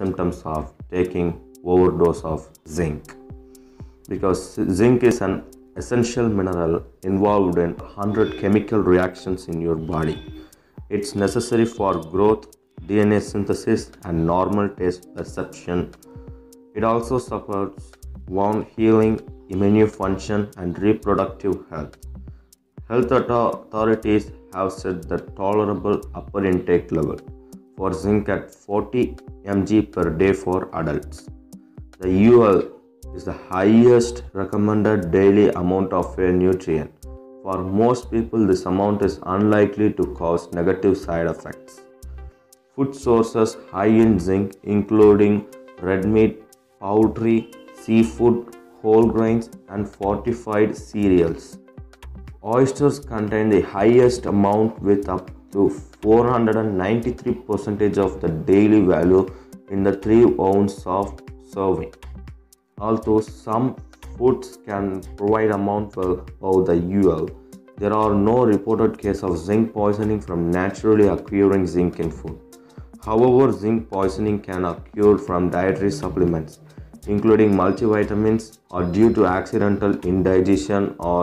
symptoms of taking overdose of zinc, because zinc is an essential mineral involved in 100 chemical reactions in your body. It's necessary for growth, DNA synthesis and normal taste perception. It also supports wound healing, immune function and reproductive health. Health authorities have set the tolerable upper intake level for zinc at 40 mg per day for adults. The UL is the highest recommended daily amount of a nutrient. For most people, this amount is unlikely to cause negative side effects. Food sources high in zinc including red meat, poultry, seafood, whole grains and fortified cereals. Oysters contain the highest amount with up to 493% of the daily value in the 3 ounces of serving. Although some foods can provide amount well above the UL, there are no reported cases of zinc poisoning from naturally occurring zinc in food. However, zinc poisoning can occur from dietary supplements, including multivitamins, or due to accidental indigestion or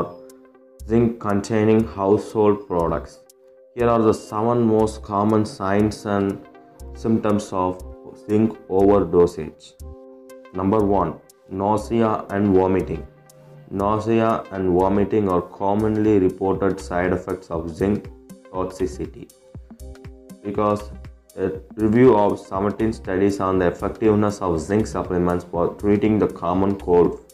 zinc-containing household products. Here are the 7 most common signs and symptoms of zinc overdosage. Number 1. Nausea and vomiting. Nausea and vomiting are commonly reported side effects of zinc toxicity. Because a review of 17 studies on the effectiveness of zinc supplements for treating the common cold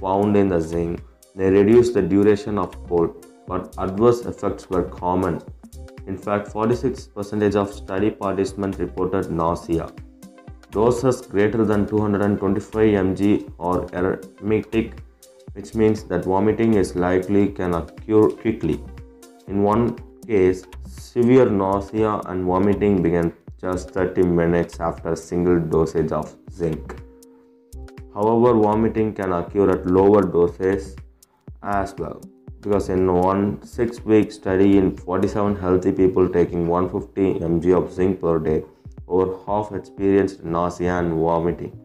found in the zinc, they reduced the duration of cold, but adverse effects were common. In fact, 46% of study participants reported nausea. Doses greater than 225 mg are emetic, which means that vomiting is likely can occur quickly. In one case, severe nausea and vomiting began just 30 minutes after a single dosage of zinc. However, vomiting can occur at lower doses as well, because in one 6-week study in 47 healthy people taking 150 mg of zinc per day, over half experienced nausea and vomiting.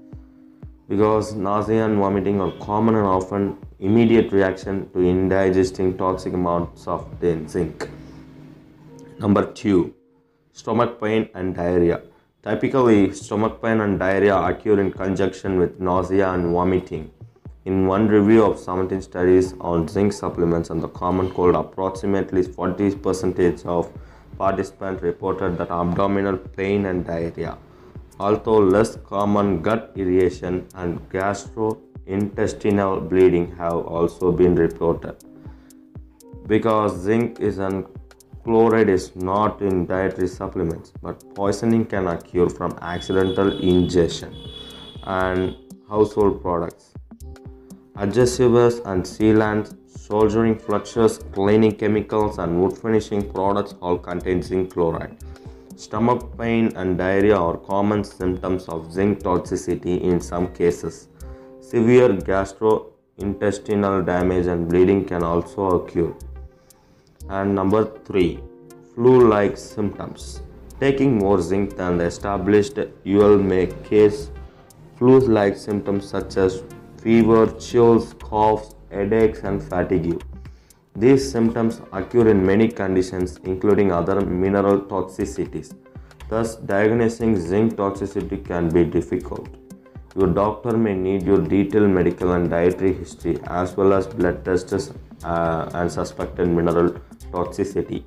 Because nausea and vomiting are common and often immediate reaction to indigesting toxic amounts of zinc. Number 2. Stomach pain and diarrhea. Typically, stomach pain and diarrhea occur in conjunction with nausea and vomiting. In one review of 17 studies on zinc supplements and the common cold, approximately 40% of participants reported that abdominal pain and diarrhea, although less common gut irritation and gastrointestinal bleeding have also been reported. Because zinc is an chloride is not in dietary supplements, but poisoning can occur from accidental ingestion and household products. Adhesives and sealants, soldering fluxes, cleaning chemicals and wood finishing products all contain zinc chloride. Stomach pain and diarrhea are common symptoms of zinc toxicity in some cases. Severe gastrointestinal damage and bleeding can also occur. And number 3. Flu-like symptoms. Taking more zinc than the established UL may cause flu-like symptoms such as fever, chills, coughs, headaches and fatigue. These symptoms occur in many conditions including other mineral toxicities. Thus, diagnosing zinc toxicity can be difficult. Your doctor may need your detailed medical and dietary history as well as blood tests and suspected mineral toxicity.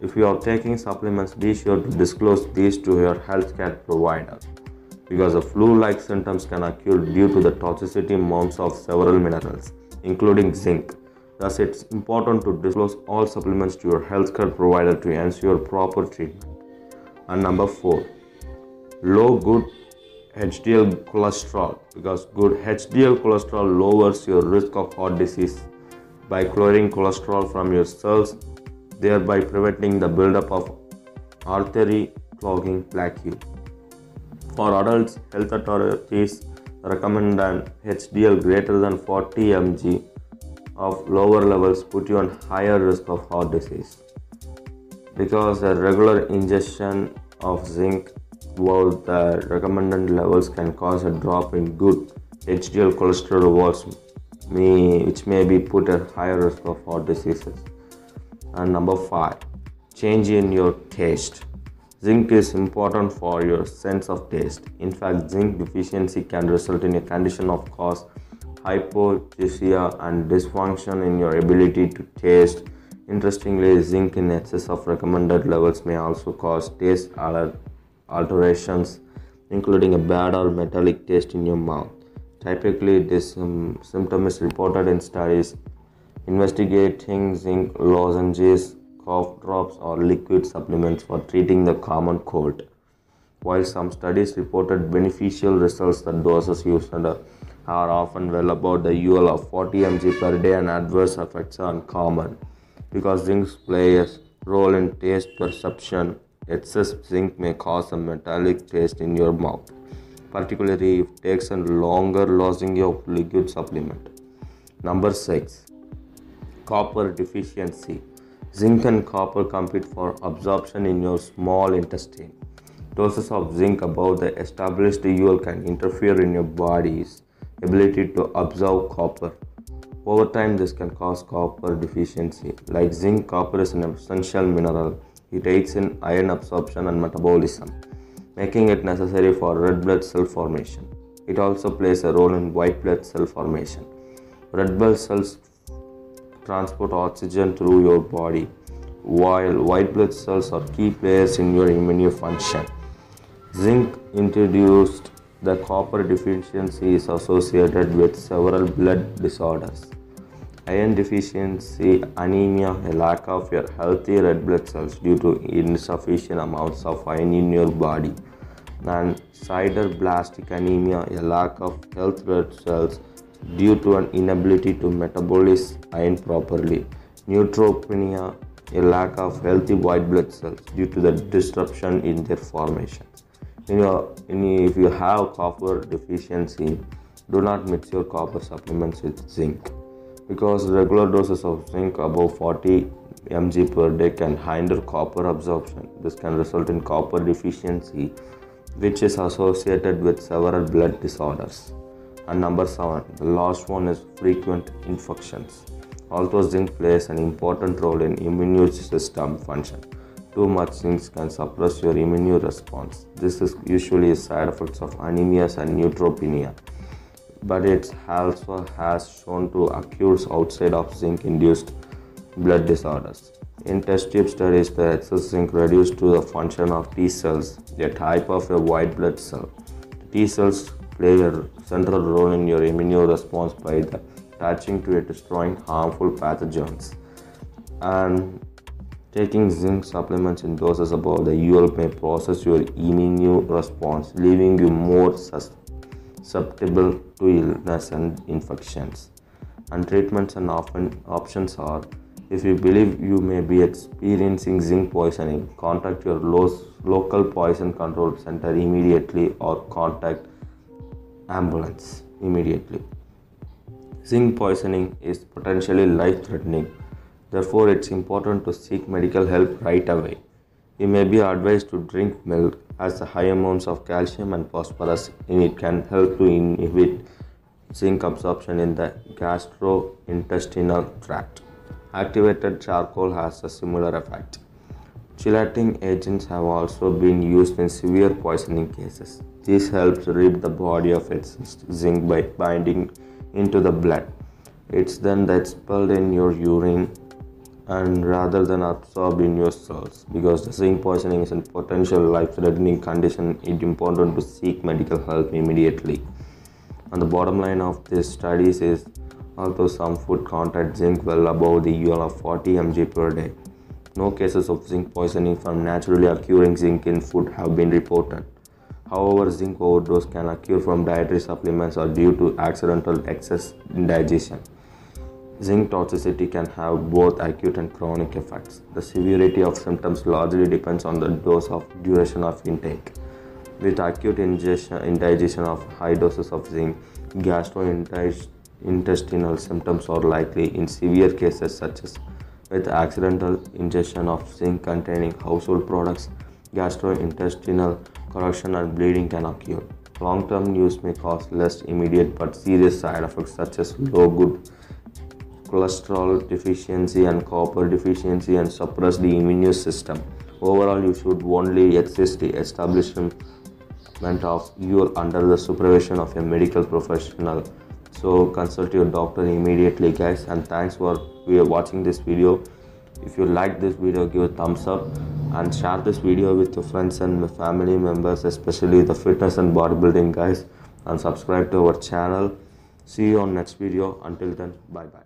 If you are taking supplements, be sure to disclose these to your healthcare provider, because the flu-like symptoms can occur due to the toxicity amounts of several minerals, including zinc. Thus, it's important to disclose all supplements to your healthcare provider to ensure proper treatment. And number 4, low good HDL cholesterol, because good HDL cholesterol lowers your risk of heart disease by clearing cholesterol from your cells, thereby preventing the buildup of artery clogging plaque. For adults, health authorities recommend an HDL greater than 40 mg of lower levels put you on higher risk of heart disease, because the regular ingestion of zinc below the recommended levels can cause a drop in good HDL cholesterol which may be put at higher risk of heart diseases. And number 5, change in your taste. Zinc is important for your sense of taste. In fact, zinc deficiency can result in a condition of cause hypogeusia and dysfunction in your ability to taste. Interestingly, zinc in excess of recommended levels may also cause taste alterations, including a bad or metallic taste in your mouth. Typically, this symptom is reported in studies investigating zinc lozenges, cough drops, or liquid supplements for treating the common cold. While some studies reported beneficial results, the doses used are often well above the UL of 40 mg per day, and adverse effects are uncommon. Because zinc plays a role in taste perception, excess zinc may cause a metallic taste in your mouth, particularly if it takes a longer lozenge of liquid supplement. Number 6. Copper deficiency. Zinc and copper compete for absorption in your small intestine. Doses of zinc above the established UL can interfere in your body's ability to absorb copper. Over time, this can cause copper deficiency. Like zinc, copper is an essential mineral. It aids in iron absorption and metabolism, making it necessary for red blood cell formation. It also plays a role in white blood cell formation. Red blood cells transport oxygen through your body, while white blood cells are key players in your immune function. Zinc introduced the copper deficiency is associated with several blood disorders. Iron deficiency, anemia, a lack of your healthy red blood cells due to insufficient amounts of iron in your body, and sideroblastic anemia, a lack of healthy red cells due to an inability to metabolize iron properly. Neutropenia, a lack of healthy white blood cells due to the disruption in their formation. If you have copper deficiency, do not mix your copper supplements with zinc, because regular doses of zinc above 40 mg per day can hinder copper absorption. This can result in copper deficiency, which is associated with several blood disorders. And number 7, the last one is frequent infections. Although zinc plays an important role in immune system function, too much zinc can suppress your immune response. This is usually a side effect of anemia and neutropenia, but it also has shown to occur outside of zinc-induced blood disorders. In test tube studies, the excess zinc reduced to the function of T cells, a type of a white blood cell. The T cells play a central role in your immune response by attaching to it, destroying harmful pathogens. And taking zinc supplements in doses above the UL may process your immune response, leaving you more susceptible to illness and infections. And treatments and options are, if you believe you may be experiencing zinc poisoning, contact your local poison control center immediately or contact ambulance immediately. Zinc poisoning is potentially life-threatening. Therefore, it's important to seek medical help right away. You may be advised to drink milk, as the high amounts of calcium and phosphorus in it can help to inhibit zinc absorption in the gastrointestinal tract. Activated charcoal has a similar effect. Chelating agents have also been used in severe poisoning cases. This helps rid the body of its zinc by binding into the blood. It's then expelled in your urine and rather than absorbed in your cells. Because the zinc poisoning is a potential life-threatening condition, it's important to seek medical help immediately. And the bottom line of these studies is, although some food contains zinc well above the UL of 40 mg per day, no cases of zinc poisoning from naturally occurring zinc in food have been reported. However, zinc overdose can occur from dietary supplements or due to accidental excess indigestion. Zinc toxicity can have both acute and chronic effects. The severity of symptoms largely depends on the dose of duration of intake. With acute indigestion of high doses of zinc, gastrointestinal symptoms are likely in severe cases, such as with accidental ingestion of zinc containing household products, gastrointestinal corrosion and bleeding can occur. Long-term use may cause less immediate but serious side effects such as low good cholesterol deficiency and copper deficiency and suppress the immune system. Overall, you should only access the establishment of you under the supervision of a medical professional. So consult your doctor immediately, guys, and thanks for watching this video. If you like this video, give a thumbs up and share this video with your friends and family members, especially the fitness and bodybuilding guys, and subscribe to our channel. See you on next video. Until then, bye bye.